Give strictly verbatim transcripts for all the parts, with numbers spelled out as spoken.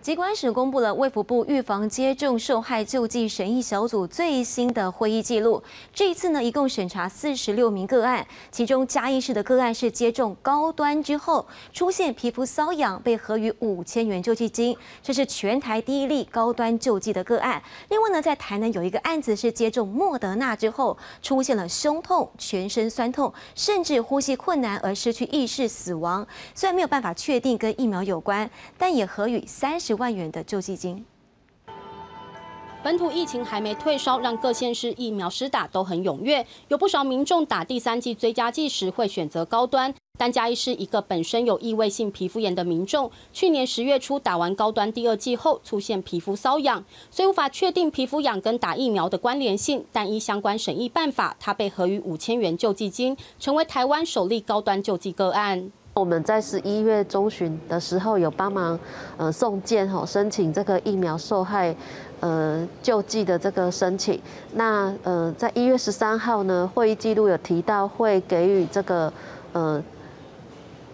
疾管署公布了卫福部预防接种受害救济审议小组最新的会议记录。这一次呢，一共审查四十六名个案，其中嘉义市的个案是接种高端之后出现皮肤瘙痒，被核予五千元救济金，这是全台第一例高端救济的个案。另外呢，在台南有一个案子是接种莫德纳之后出现了胸痛、全身酸痛，甚至呼吸困难而失去意识死亡。虽然没有办法确定跟疫苗有关，但也核予三十。 十万元的救济金。本土疫情还没退烧，让各县市疫苗施打都很踊跃，有不少民众打第三剂追加剂时会选择高端。 但嘉义市一个本身有异位性皮肤炎的民众，去年十月初打完高端第二剂后，出现皮肤瘙痒，虽无法确定皮肤痒跟打疫苗的关联性，但依相关审议办法，他被核予五千元救济金，成为台湾首例高端救济个案。我们在十一月中旬的时候有帮忙呃送件吼申请这个疫苗受害呃救济的这个申请，那呃在一月十三号呢，会议记录有提到会给予这个呃。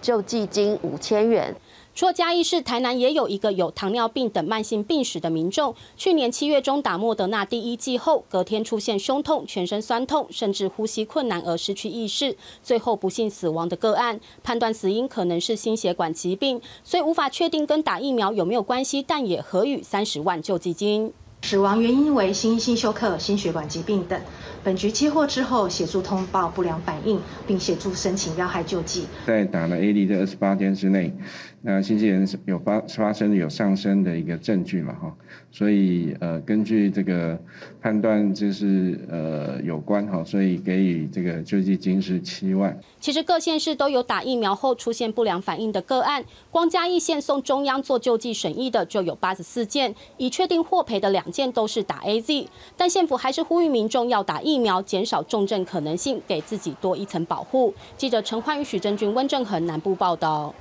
救济金五千元。除了嘉义市，台南也有一个有糖尿病等慢性病史的民众，去年七月中打莫德纳第一剂后，隔天出现胸痛、全身酸痛，甚至呼吸困难而失去意识，最后不幸死亡的个案，判断死因可能是心血管疾病，所以无法确定跟打疫苗有没有关系，但也核予三十万救济金。 死亡原因为心因性休克、心血管疾病等。本局接获之后，协助通报不良反应，并协助申请要害救济。在打了 A 剂的二十八天之内，那新鲜人有发发生有上升的一个证据嘛哈，所以呃根据这个判断就是呃有关哈，所以给予这个救济金是七万。其实各县市都有打疫苗后出现不良反应的个案，光嘉义县送中央做救济审议的就有八十四件，已确定获赔的两。 件都是打 A Z， 但县府还是呼吁民众要打疫苗，减少重症可能性，给自己多一层保护。记者陈焕宇、许真君、温正恒南部报道。